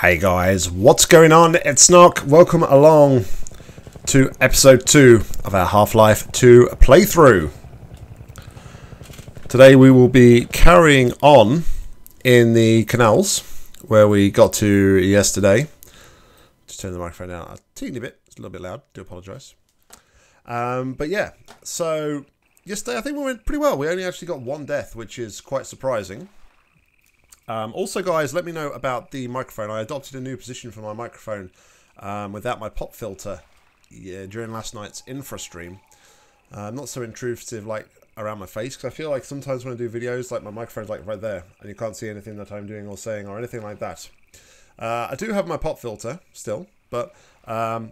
Hey guys, what's going on? It's NOCK. Welcome along to episode 2 of our Half-Life 2 playthrough. Today we will be carrying on in the canals where we got to yesterday. Just turn the microphone down a teeny bit. It's a little bit loud. Do apologise. But yeah, so yesterday I think we went pretty well. We only actually got one death, which is quite surprising. Also, guys, let me know about the microphone. I adopted a new position for my microphone without my pop filter during last night's infra stream. I'm not so intrusive like around my face, because I feel like sometimes when I do videos, like my microphone's like right there, and you can't see anything that I'm doing or saying or anything like that. I do have my pop filter still, but I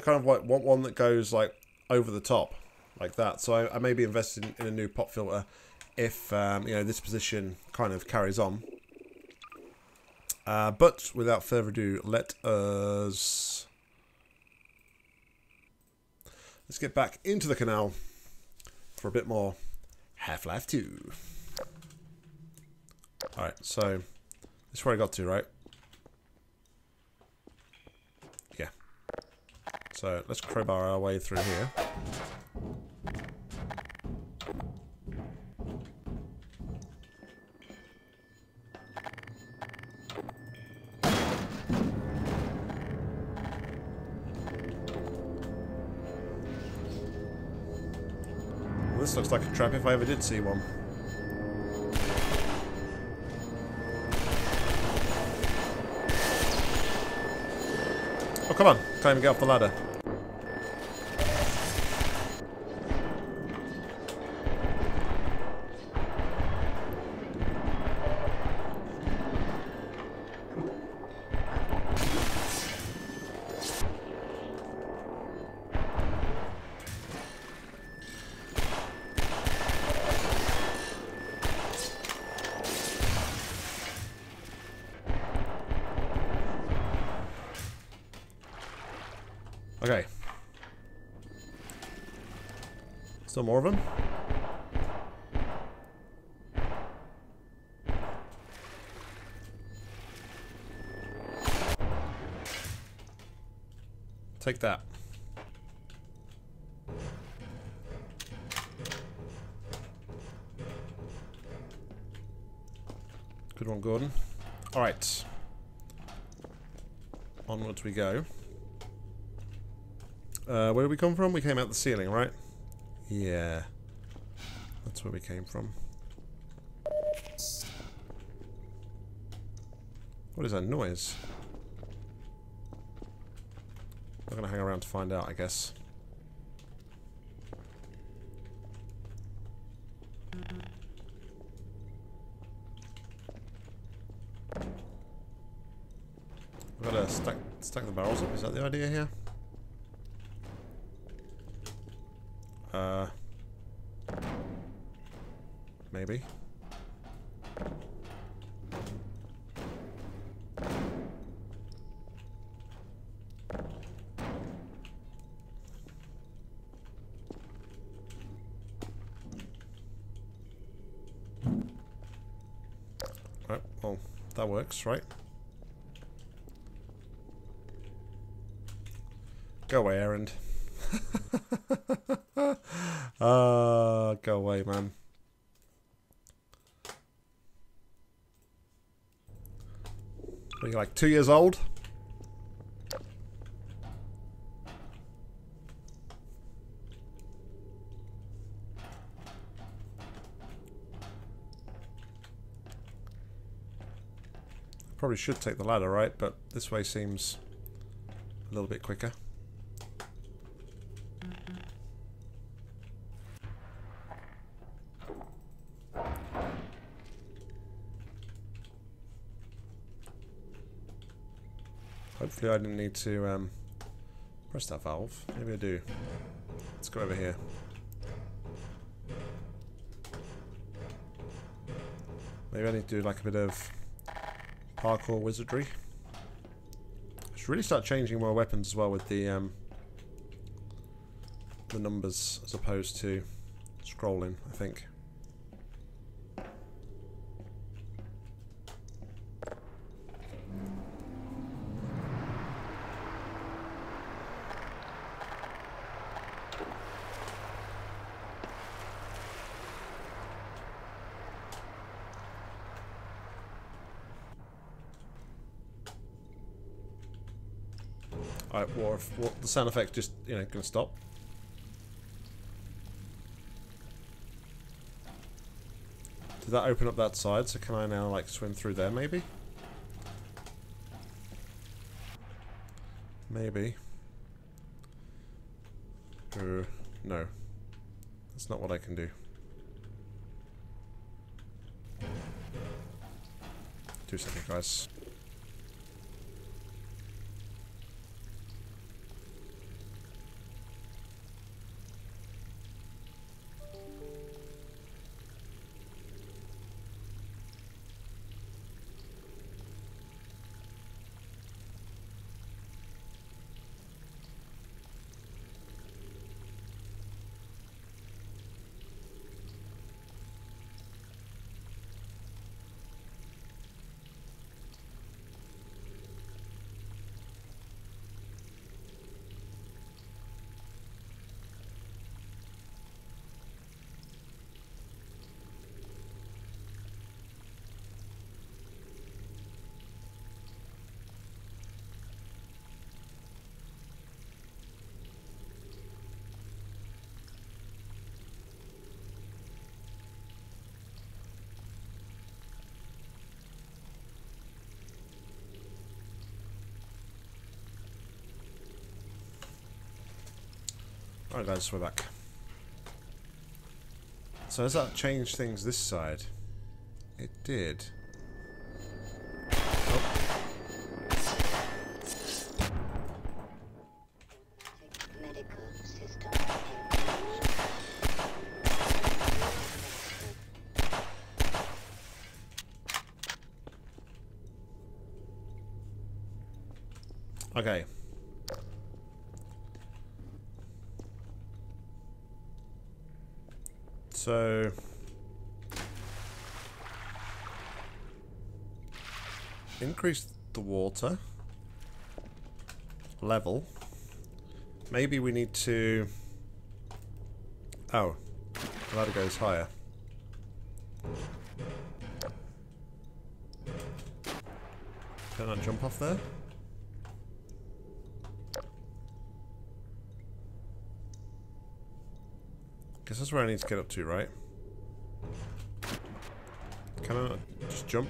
kind of like want one that goes like over the top like that. So I may be invested in a new pop filter if you know, this position kind of carries on. But without further ado, let's get back into the canal for a bit more Half-Life 2. Alright, so this is where I got to, right? Yeah. So let's crowbar our way through here. This looks like a trap if I ever did see one. Oh, come on. Can't even get off the ladder. Okay. Still more of them? Take that. Good one, Gordon. Alright. Onwards we go. Where did we come from? We came out the ceiling, right? Yeah. That's where we came from. What is that noise? I'm gonna hang around to find out, I guess. I've gotta stack the barrels up, is that the idea here? Maybe. Right, well, that works, right? Go away, Errand. Go away, man. Are you like 2 years old? Probably should take the ladder, right? But this way seems a little bit quicker. Hopefully I didn't need to press that valve. Maybe I do. Let's go over here. Maybe I need to do like a bit of parkour wizardry. I should really start changing my weapons as well with the numbers as opposed to scrolling, I think. Alright, what the sound effect's just, you know, gonna stop. Did that open up that side, so can I now, like, swim through there, maybe? Maybe. No. That's not what I can do. Two seconds, guys. Alright guys, we're back. So has that changed things this side? It did. Oh. Okay. So increase the water level. Maybe we need to... Oh, the ladder goes higher. Can I jump off there? Guess that's where I need to get up to, right? Can I just jump?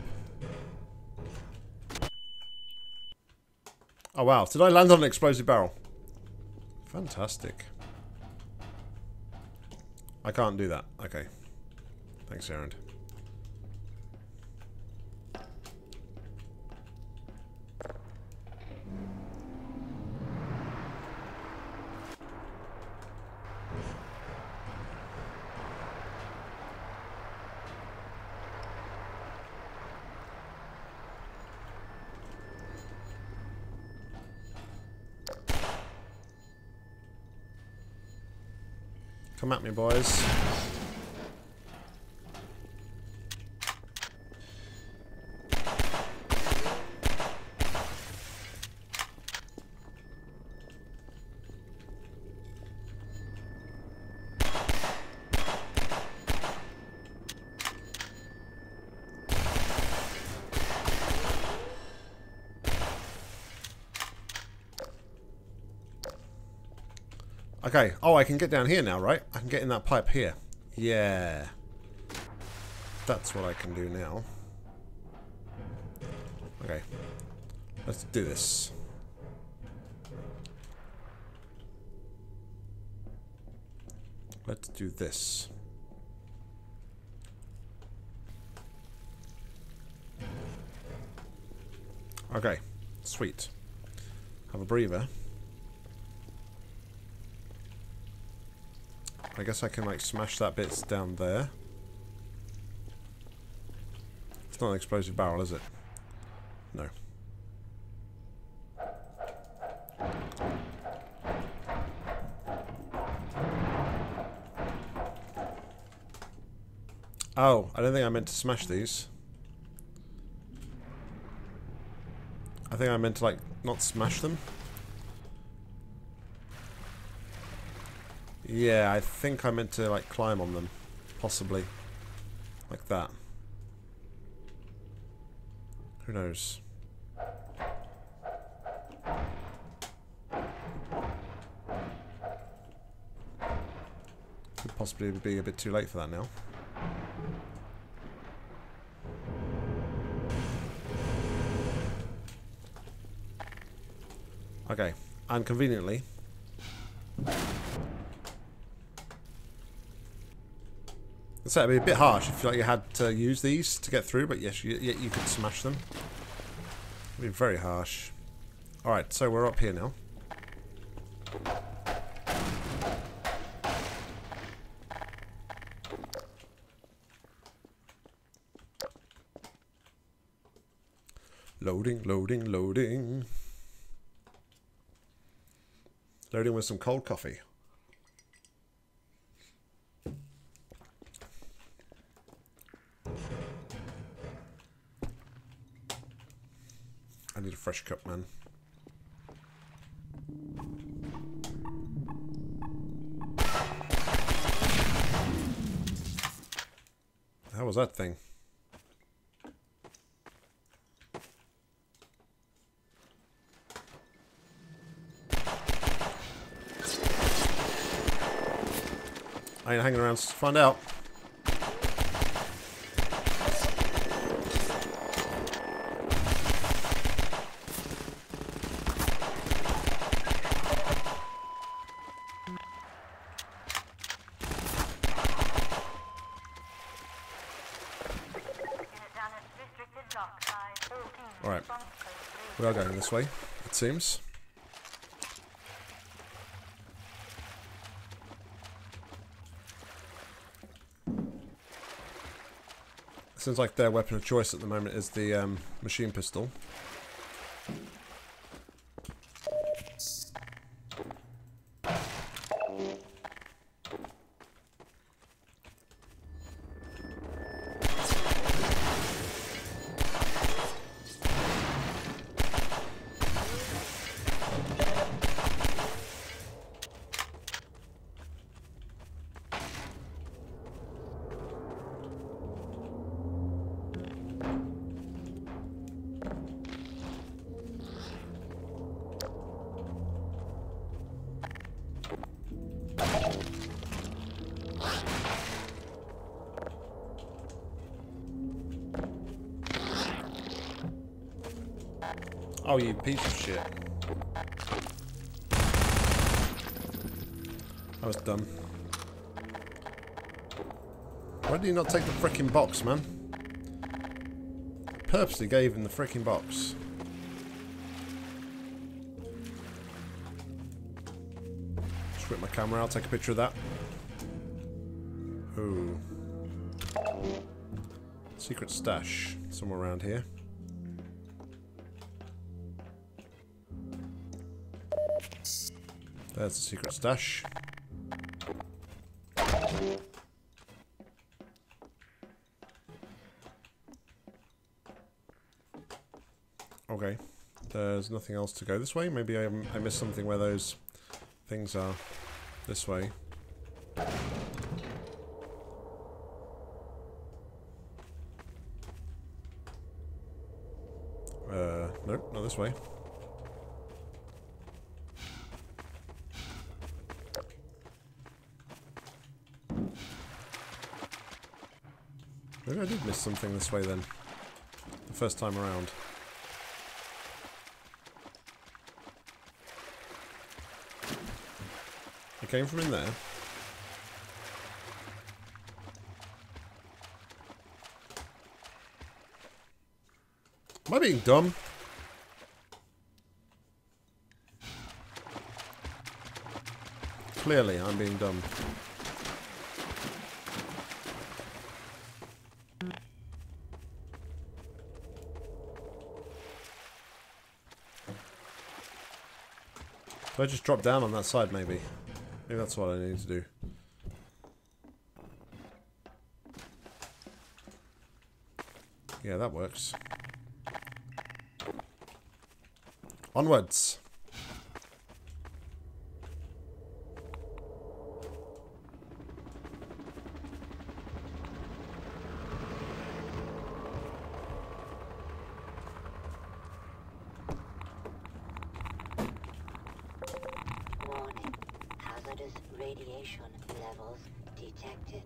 Oh wow, did I land on an explosive barrel? Fantastic. I can't do that. Okay. Thanks, Erend. Come at me, boys. Okay, oh, I can get down here now, right? I can get in that pipe here. Yeah. That's what I can do now. Okay. Let's do this. Let's do this. Okay, sweet. Have a breather. I guess I can, like, smash that bit down there. It's not an explosive barrel, is it? No. Oh, I don't think I meant to smash these. I think I meant to, like, not smash them. Yeah, I think I meant to, like, climb on them. Possibly. Like that. Who knows? possibly be a bit too late for that now. Okay, and conveniently... So it'd be a bit harsh if you had to use these to get through, but yes, you could smash them. It'd be very harsh. Alright, so we're up here now. Loading, loading, loading. Loading with some cold coffee. I need a fresh cup, man. How was that thing? I ain't hanging around to find out. Going this way, it seems. It seems like their weapon of choice at the moment is the machine pistol. Oh, you piece of shit. That was dumb. Why did you not take the frickin' box, man? I purposely gave him the frickin' box. Just whip my camera, I'll take a picture of that. Ooh. Secret stash, somewhere around here. There's the secret stash. Okay, there's nothing else to go this way. Maybe I missed something where those things are. This way. Nope, not this way. Maybe I did miss something this way then, the first time around. It came from in there. Am I being dumb? Clearly I'm being dumb. If I just drop down on that side, maybe. Maybe that's what I need to do. Yeah, that works. Onwards! detected.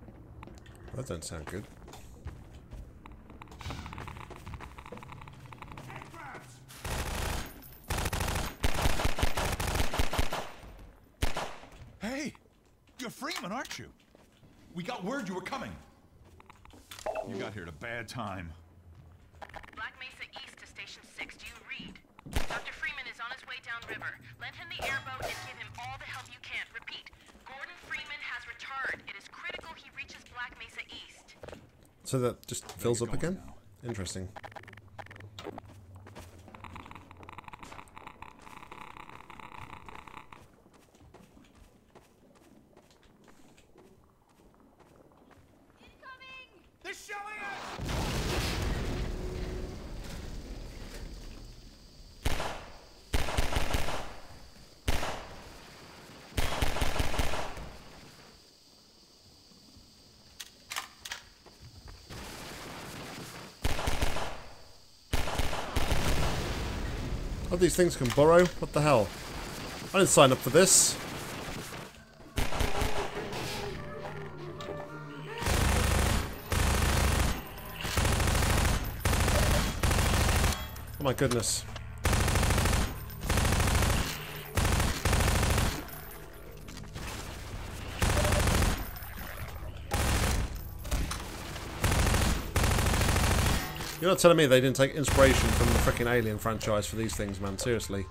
Well, that doesn't sound good. Hey! You're Freeman, aren't you? We got word you were coming. You got here at a bad time. Black Mesa East to Station 6. Do you read? Dr. Freeman is on his way downriver. Lend him the airboat and give him all the help you can. Repeat. Gordon Freeman has returned. It is critical he reaches Black Mesa East. So that just fills up again? Now. Interesting. Oh, these things can burrow? What the hell? I didn't sign up for this. Oh my goodness. You're not telling me they didn't take inspiration from the frickin' Alien franchise for these things, man. Seriously.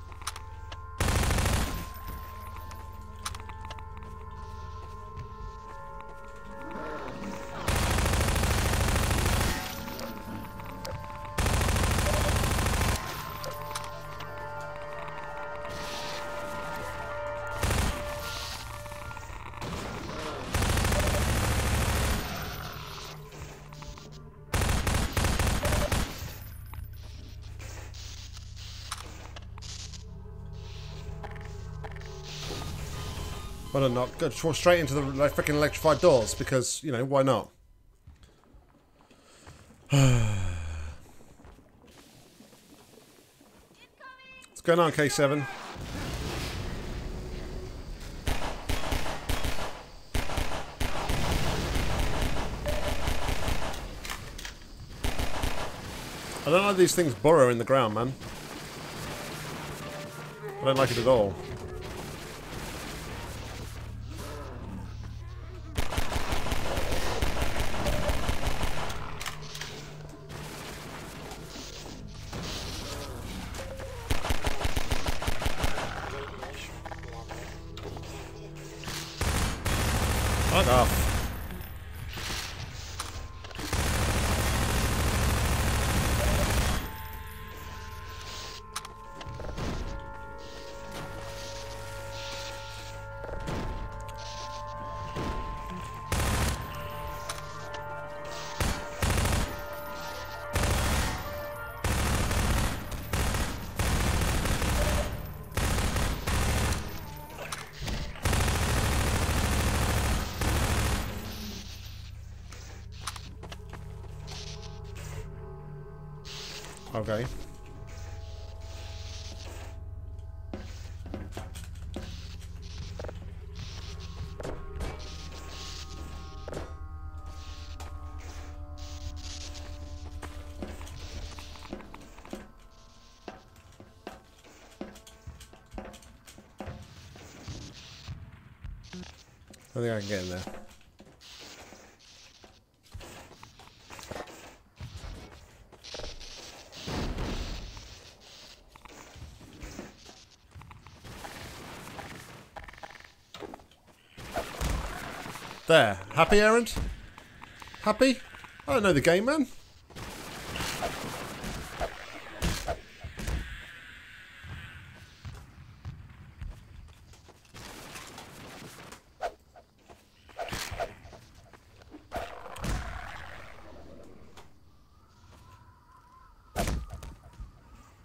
Well, not go straight into the like, freaking electrified doors because you know why not? What's going on, K7? I don't like these things burrow in the ground, man. I don't like it at all. Fuck off. Okay. I think I can get in there. There. Happy, Errant? Happy? I don't know the game, man.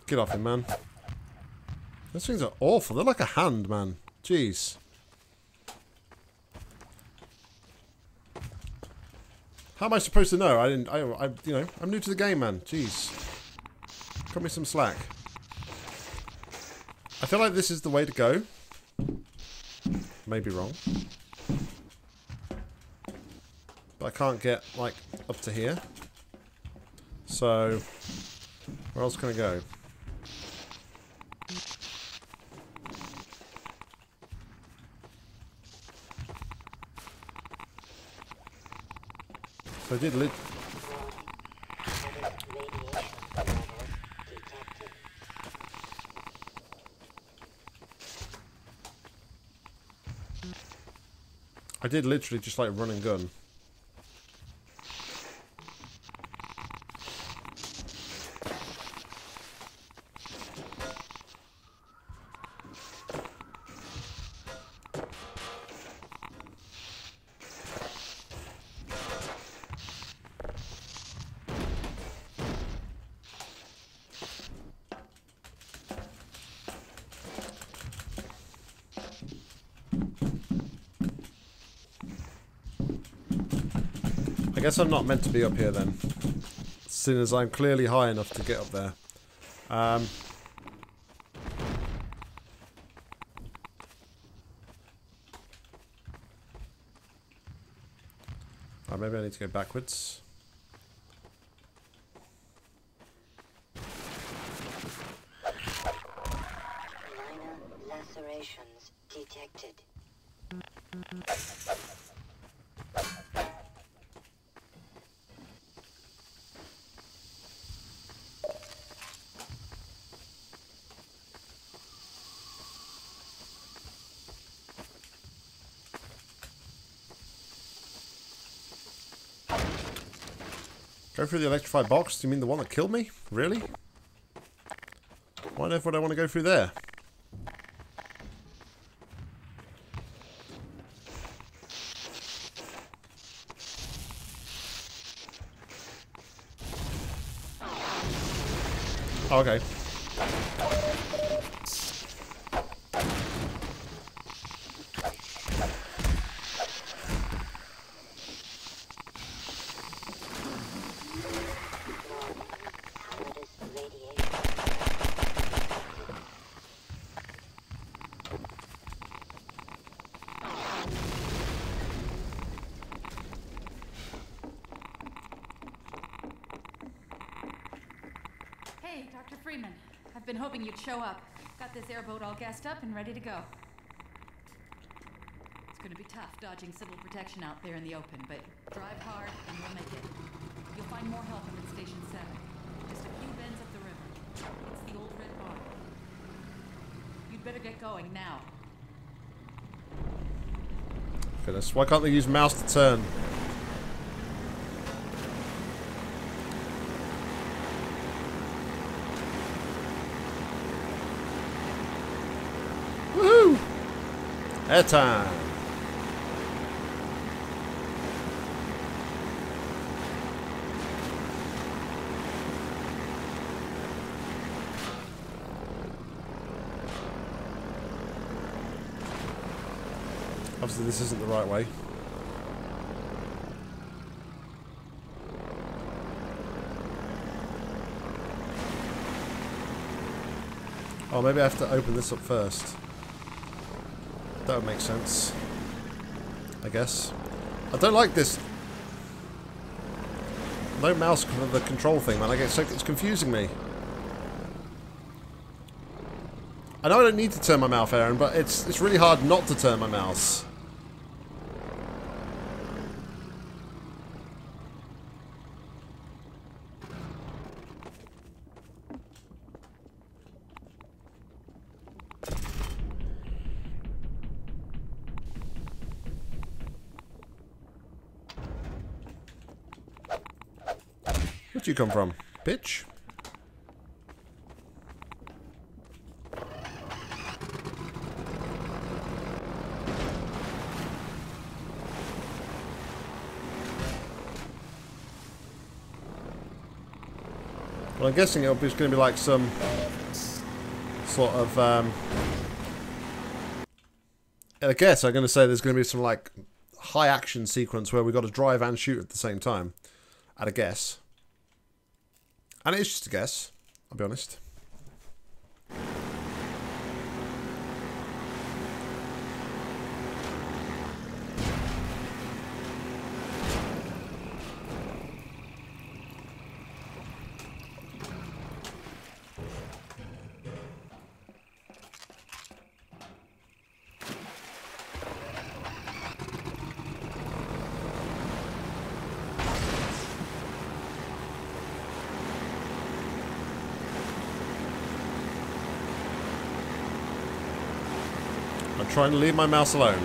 Get off him, man. Those things are awful. They're like a hand, man. Jeez. How am I supposed to know? I you know, I'm new to the game, man. Jeez. Cut me some slack. I feel like this is the way to go. Maybe wrong. But I can't get, like, up to here. So, where else can I go? So I did lit. I did literally just like run and gun. I guess I'm not meant to be up here then, seeing as I'm clearly high enough to get up there. Maybe I need to go backwards. Minor lacerations detected. Go through the electrified box? Do you mean the one that killed me? Really? Why on earth would I want to go through there? Oh, okay. Dr. Freeman, I've been hoping you'd show up. Got this airboat all gassed up and ready to go. It's gonna be tough dodging civil protection out there in the open, but drive hard and we'll make it. You'll find more help up at Station 7. Just a few bends up the river. It's the old red bar. You'd better get going now. Goodness, why can't they use mouse to turn? Airtime. Obviously this isn't the right way. Oh, maybe I have to open this up first. That would make sense, I guess. I don't like this. No mouse for the control thing, man. I get so, it's confusing me. I know I don't need to turn my mouth, Aaron, but it's really hard not to turn my mouse. Where'd you come from, bitch? Well, I'm guessing it's going to be like some sort of, I guess I'm going to say there's going to be some, like, high action sequence where we've got to drive and shoot at the same time. At a guess. And it is just a guess, I'll be honest. Trying to leave my mouse alone.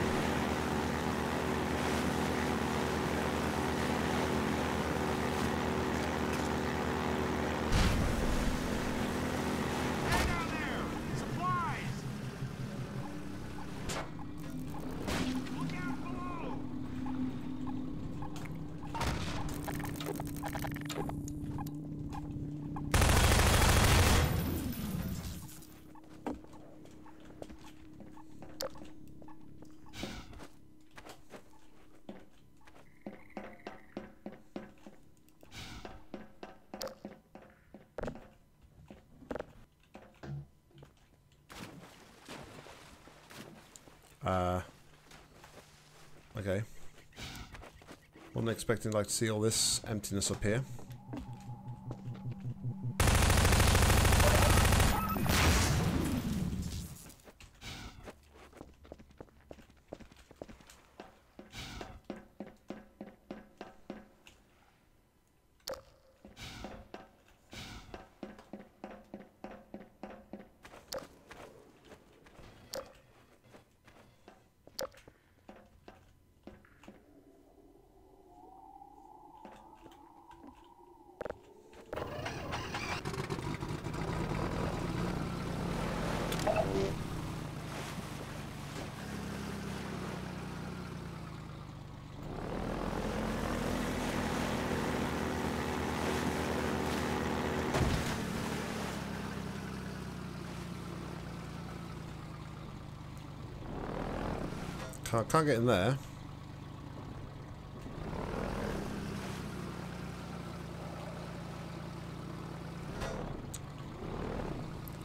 Okay. Wasn't expecting like to see all this emptiness up here. I can't get in there.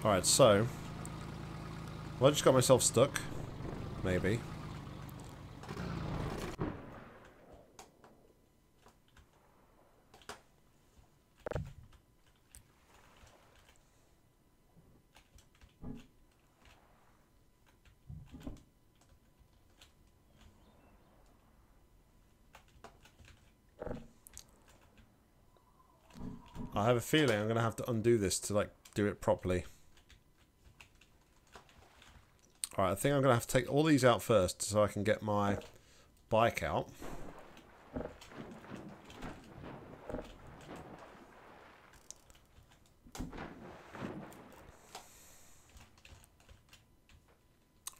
Alright, so... well, I just got myself stuck. Maybe. I have a feeling I'm going to have to undo this to, like, do it properly. Alright, I think I'm going to have to take all these out first so I can get my bike out.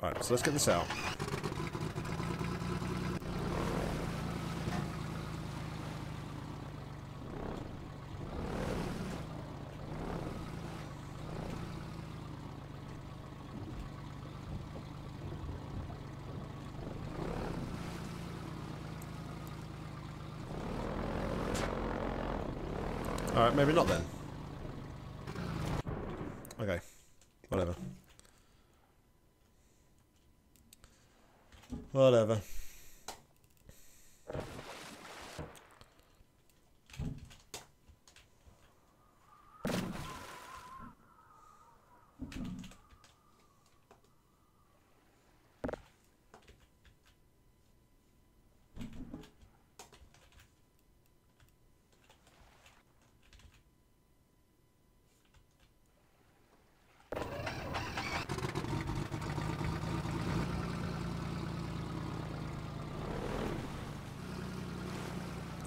Alright, so let's get this out. Alright, maybe not then. Okay. Whatever. Whatever.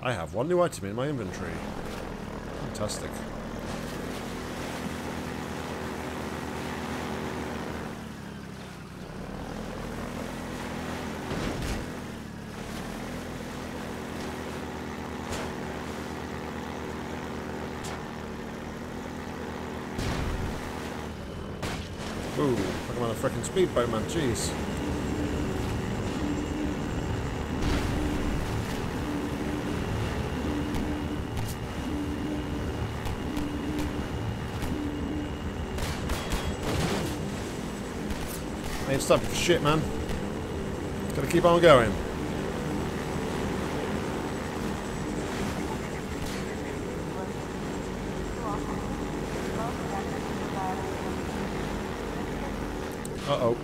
I have one new item in my inventory. Fantastic. Ooh, I'm on a freaking speedboat, man. Jeez. next type of shit, man. Gotta keep on going. Uh-oh.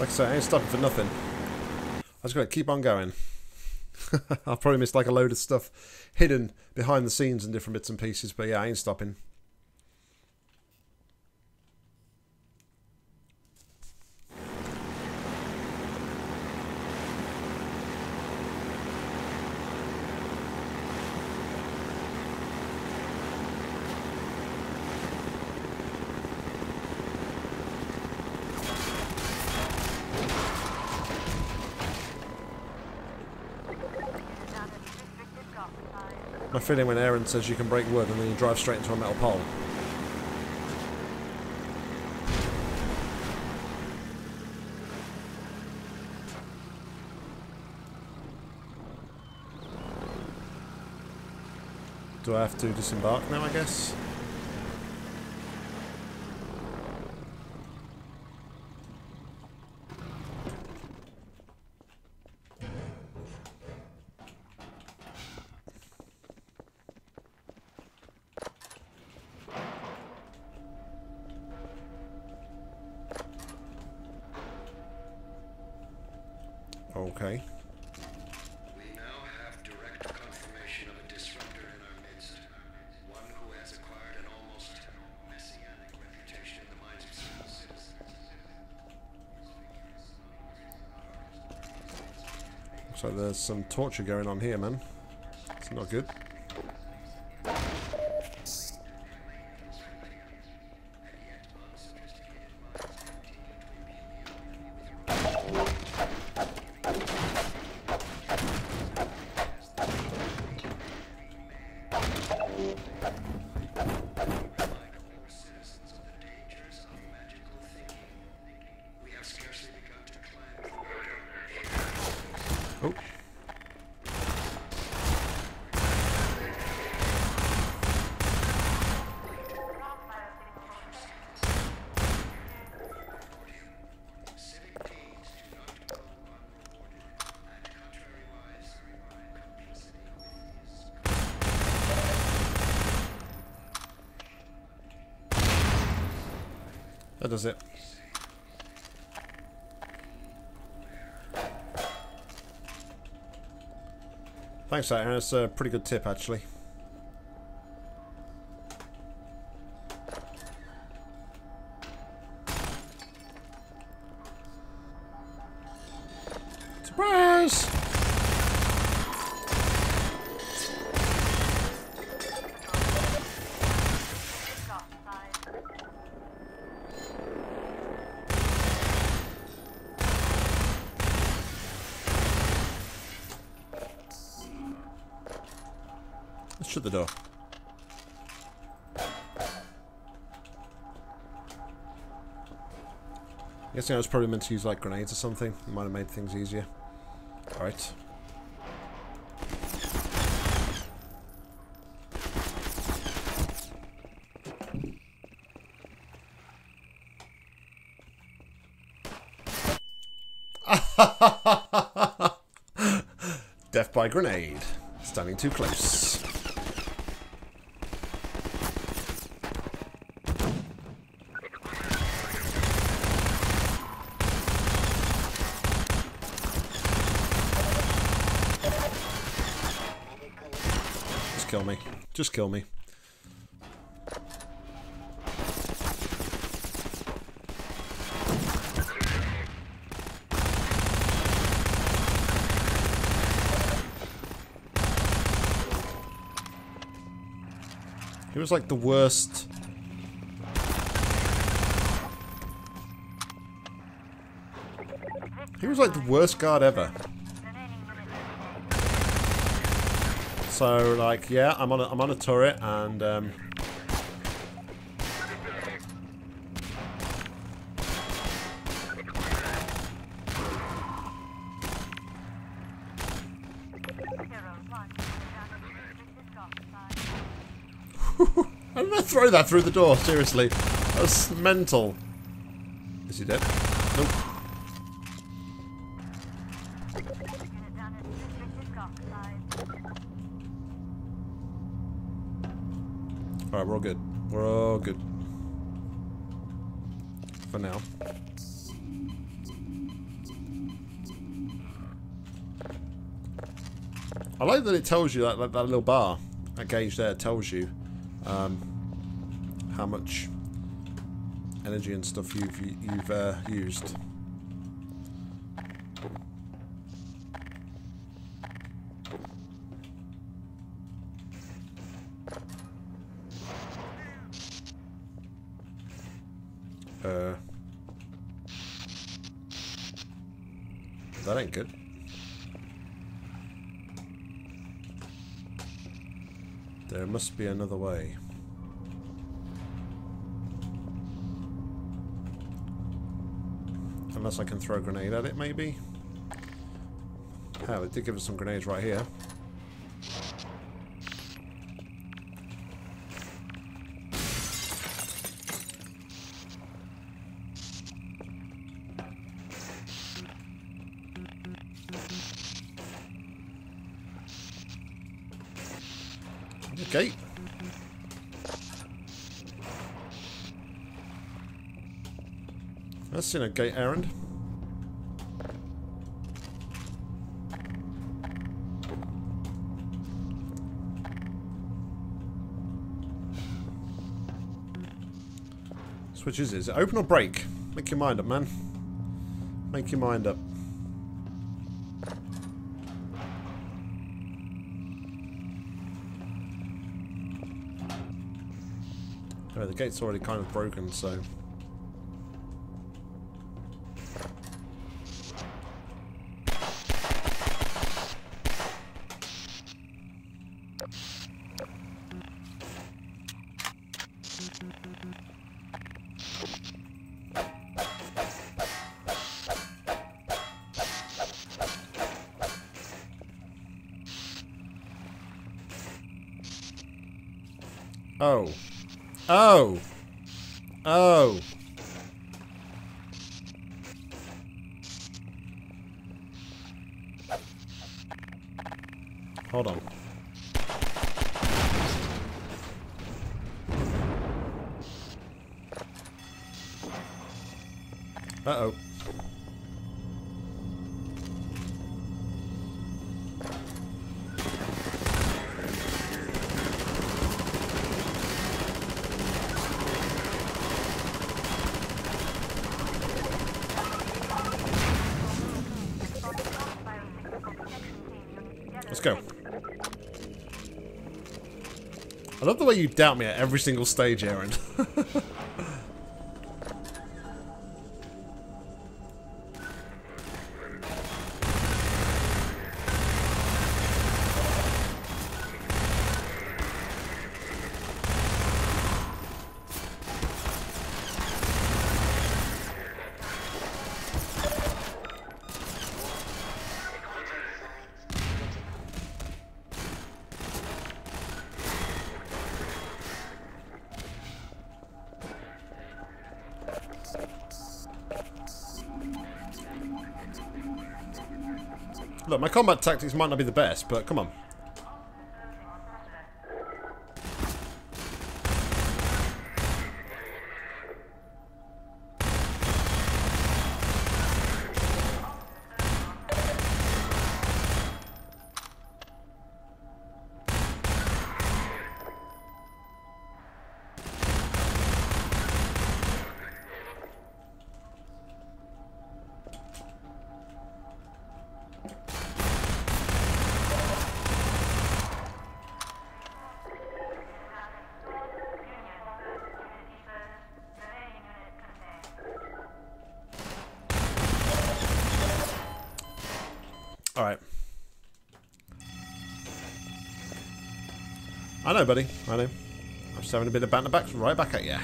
Like I say, I ain't stopping for nothing. I just gotta keep on going. I've probably missed like a load of stuff hidden behind the scenes and different bits and pieces, but yeah, I ain't stopping. My feeling when Aaron says you can break wood and then you drive straight into a metal pole. Do I have to disembark now, I guess? Okay. We now have direct confirmation of a disruptor in our midst. One who has acquired an almost messianic reputation in the minds of civil citizens. Looks like there's some torture going on here, man. It's not good. That does it. Thanks, Aaron. That's a pretty good tip, actually. Surprise! Shut the door. I guess I was probably meant to use like grenades or something. It might have made things easier. Alright. Death by grenade. Standing too close. Kill me. Just kill me. He was like the worst. He was like the worst guard ever. So, like, yeah, I'm on a turret, and I'm gonna throw that through the door. Seriously, that's mental. Is he dead? Nope. All right, we're all good. We're all good for now. I like that it tells you that that little bar, that gauge there tells you how much energy and stuff you've used. That ain't good. There must be another way. Unless I can throw a grenade at it, maybe? Hell, it did give us some grenades right here. Okay. That's in a gate errand. Switches, is it open or break? Make your mind up, man. Make your mind up. Oh, the gate's already kind of broken, so. Oh. Oh. Oh. Hold on. Uh-oh. Go. I love the way you doubt me at every single stage, Aaron. Look, my combat tactics might not be the best, but come on. I know, buddy. I know. I'm just having a bit of banter-backs right back at you.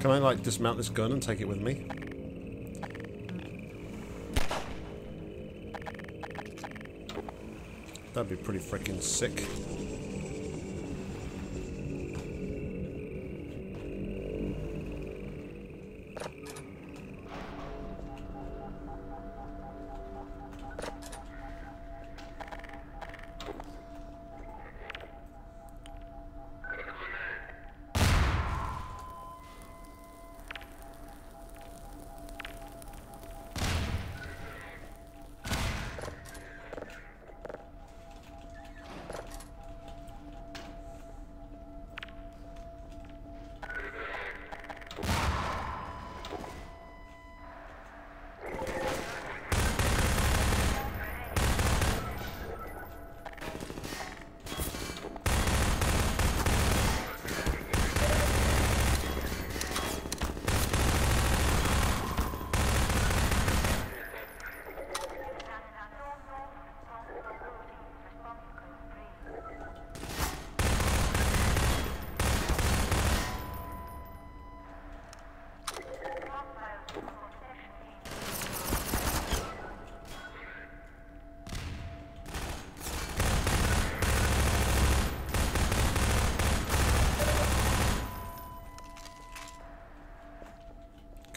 Can I, like, dismount this gun and take it with me? That'd be pretty freaking sick.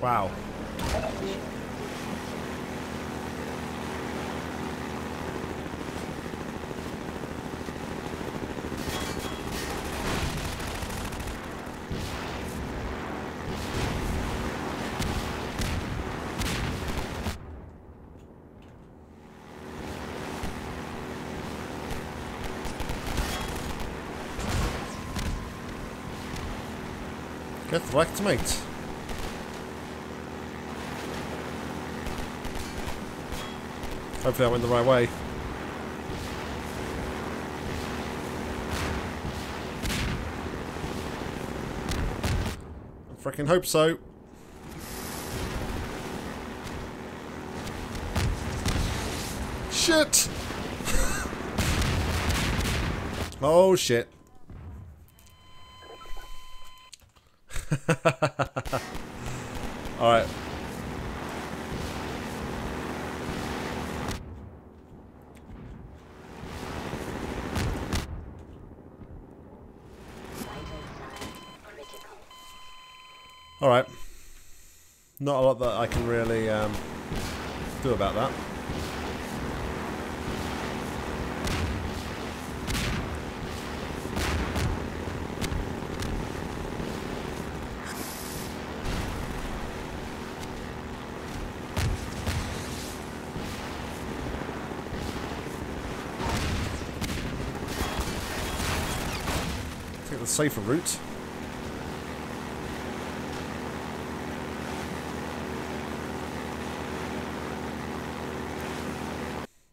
Wow. Get wrecked, mate. Hopefully I went the right way. I freaking hope so. Shit! Oh shit. Alright. Alright. Not a lot that I can really do about that. Safer route.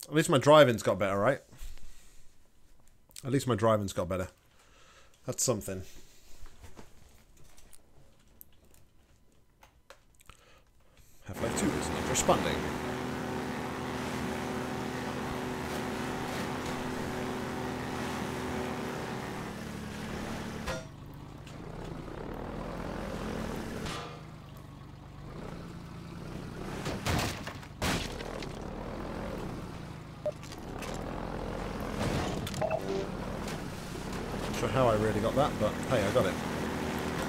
At least my driving's got better, right? At least my driving's got better. That's something. Half-Life 2 is not responding. How I really got that, but hey, I got it.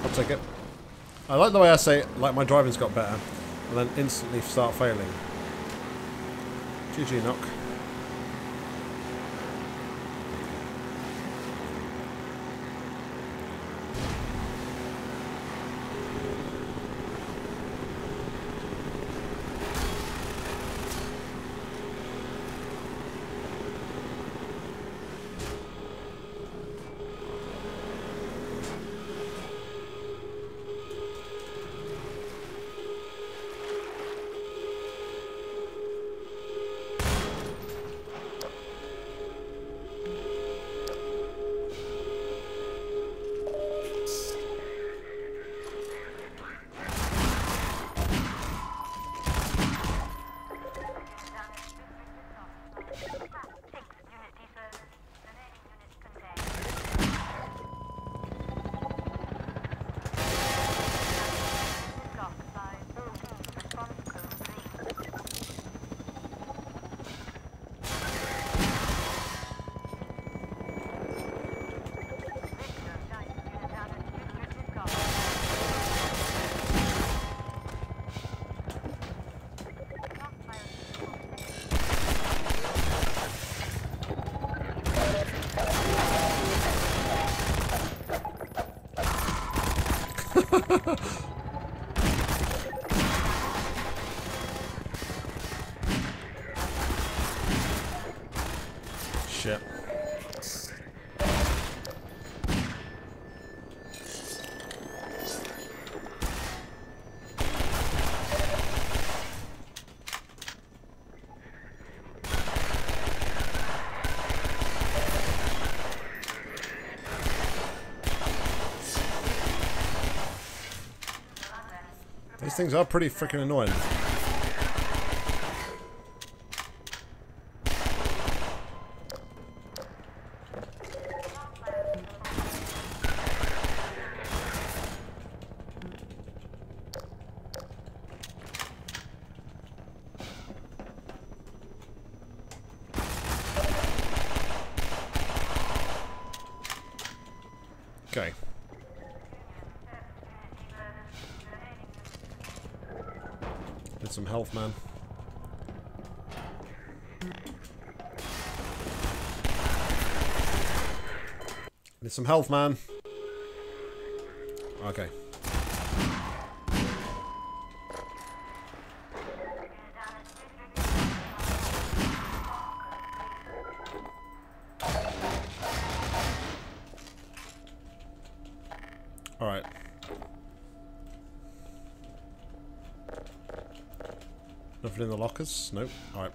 I'll take it. I like the way I say it, like my driving's got better, and then instantly start failing. GG, Nock. Shit. These things are pretty freaking annoying. Okay. Get some health, man. Get some health, man. Okay. Alright. Nothing in the lockers? Nope. Alright.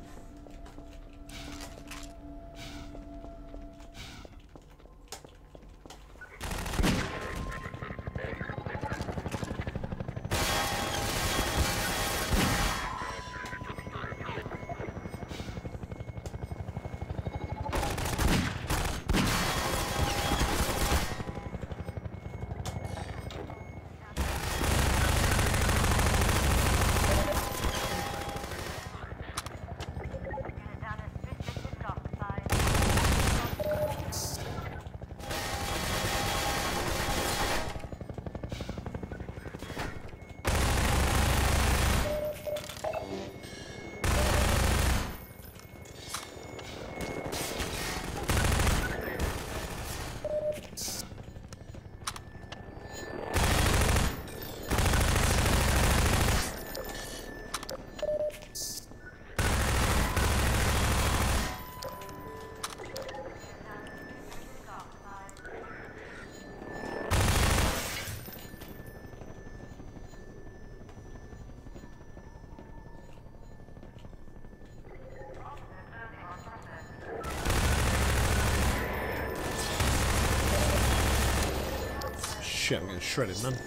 Shit, I'm getting shredded, man.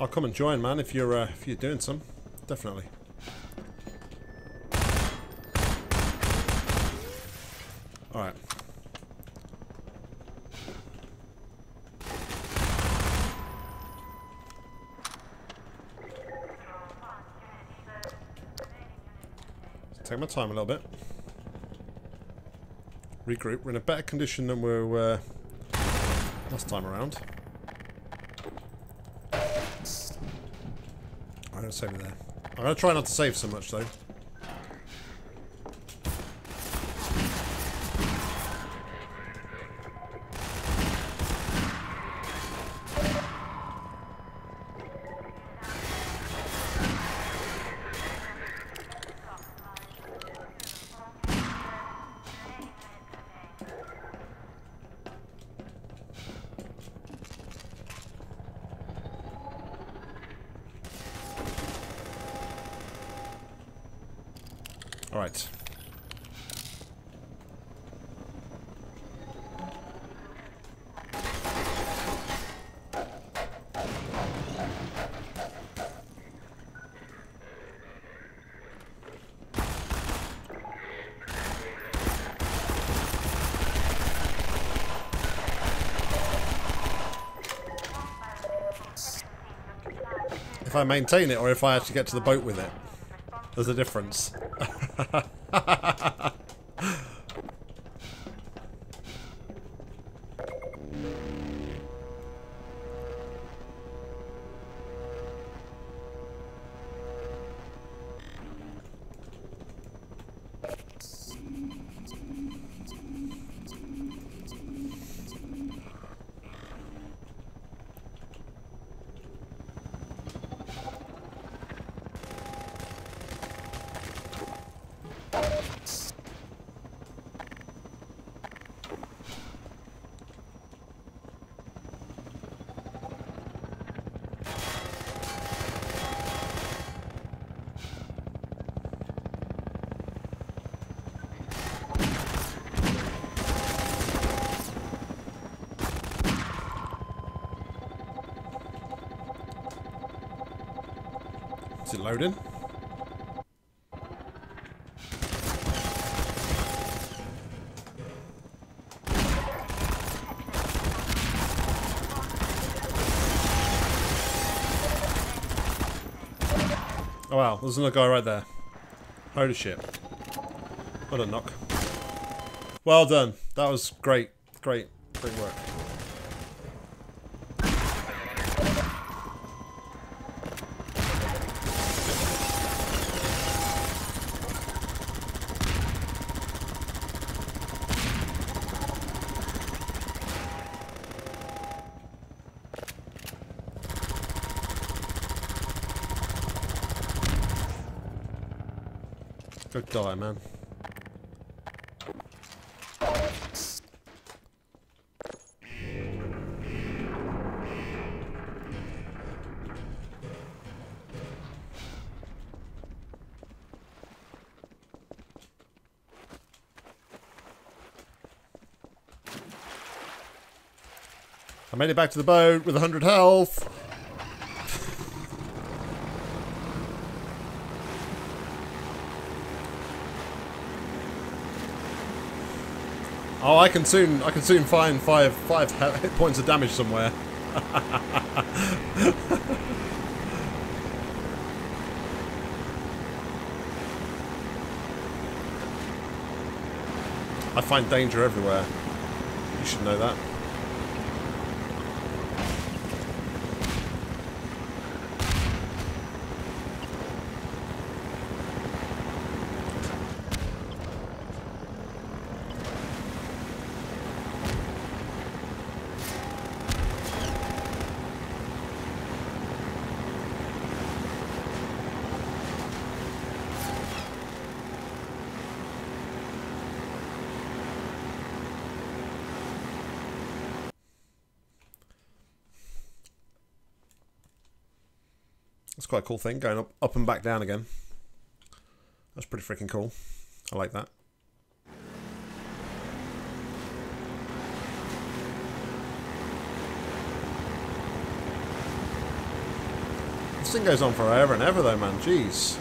I'll come and join, man, if you're doing some, definitely. All right. Take my time a little bit. Regroup. We're in a better condition than we were last time around. I'm gonna save it there. I'm gonna try not to save so much though. All right. If I maintain it or if I actually get to the boat with it, there's a difference. Is it loading? Oh wow, there's another guy right there. Holy shit. What a knock. Well done. That was great. Great. Great work. Go die, man. I made it back to the boat with 100 health. Oh, I can soon find five hit points of damage somewhere. I find danger everywhere. You should know that. That's quite a cool thing, going up and back down again. That's pretty freaking cool. I like that. This thing goes on forever and ever though, man. Jeez.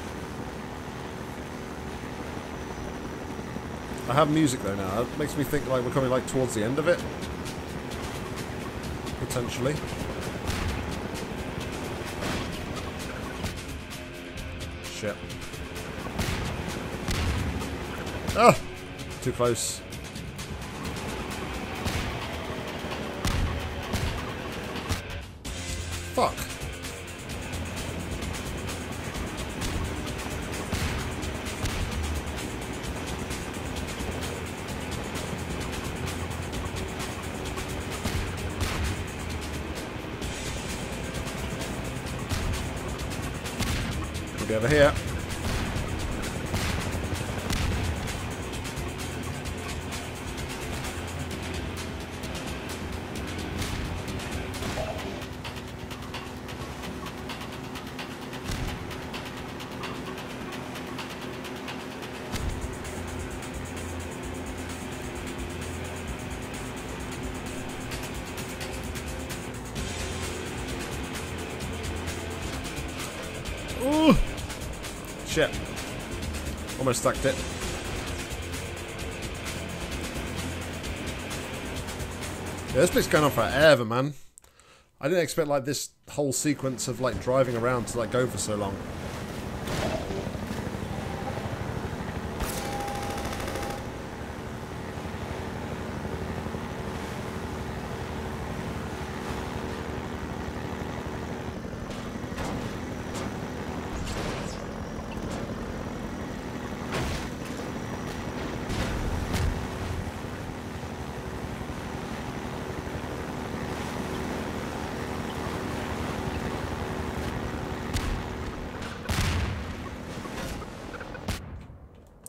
I have music though now. It makes me think like we're coming like towards the end of it. Potentially. Shit. Ah! Too close. Fuck. Over here. Ooh. Shit. Almost stacked it. Yeah, this bit's going on forever, man. I didn't expect like this whole sequence of like driving around to like go for so long.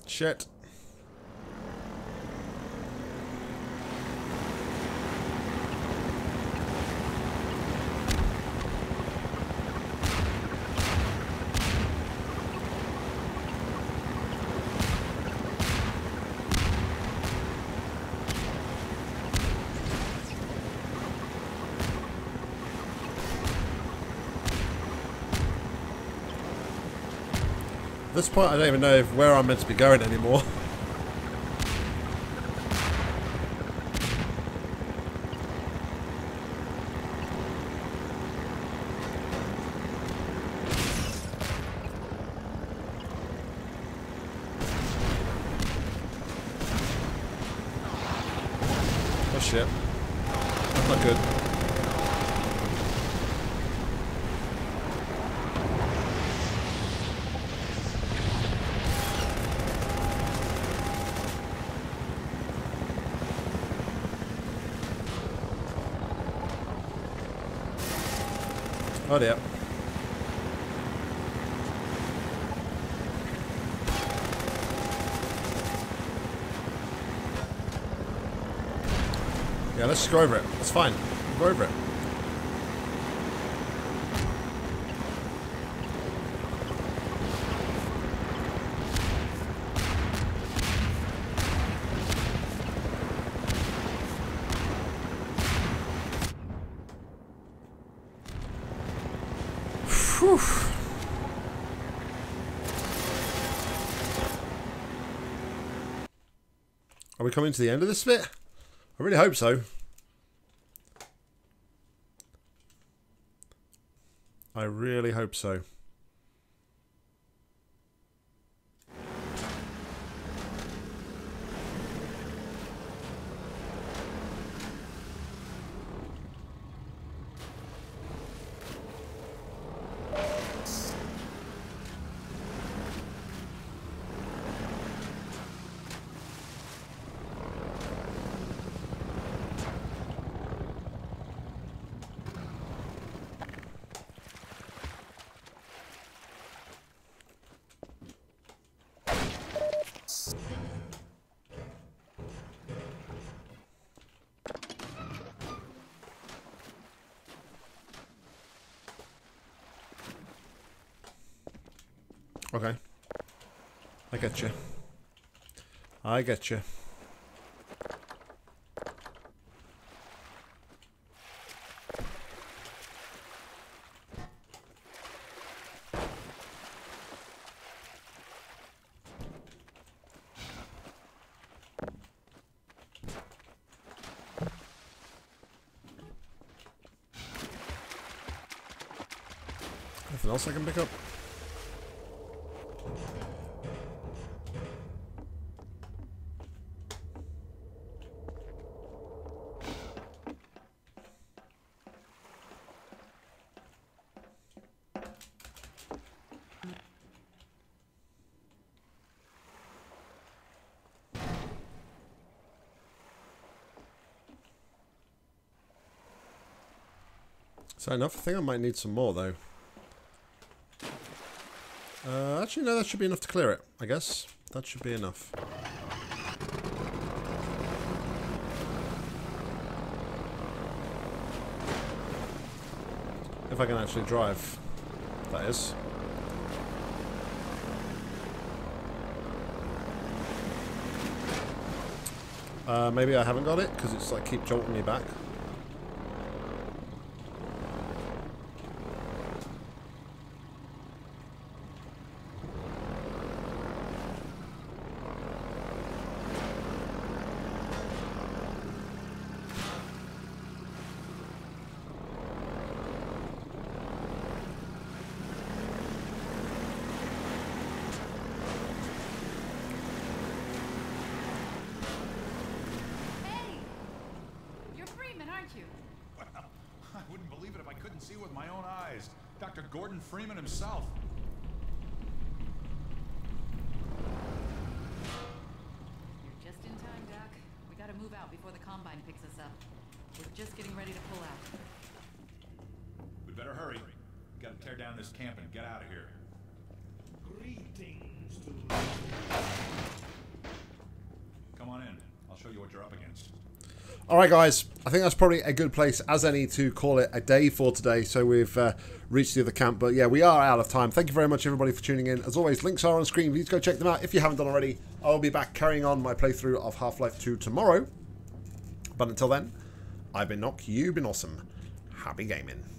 Shit. At this point I don't even know where I'm meant to be going anymore. Oh shit. That's not good. Oh dear. Yeah, let's just go over it. It's fine. Go over it. Are we coming to the end of this bit? I really hope so. I really hope so. Okay. I get you. I get you. Anything else I can pick up? So enough. I think I might need some more though. Actually no, that should be enough to clear it, I guess. That should be enough. If I can actually drive, that is. Maybe I haven't got it, because it's like keep jolting me back. See with my own eyes. Dr. Gordon Freeman himself. You're just in time, Doc. We gotta move out before the Combine picks us up. We're just getting ready to pull out. We better hurry. We gotta tear down this camp and get out of here. Greetings to Alright guys, I think that's probably a good place as any to call it a day for today. So we've reached the other camp, but yeah, we are out of time. Thank you very much everybody for tuning in. As always, links are on screen. Please go check them out if you haven't done already. I'll be back carrying on my playthrough of Half-Life 2 tomorrow. But until then, I've been NOCK, you've been awesome. Happy gaming.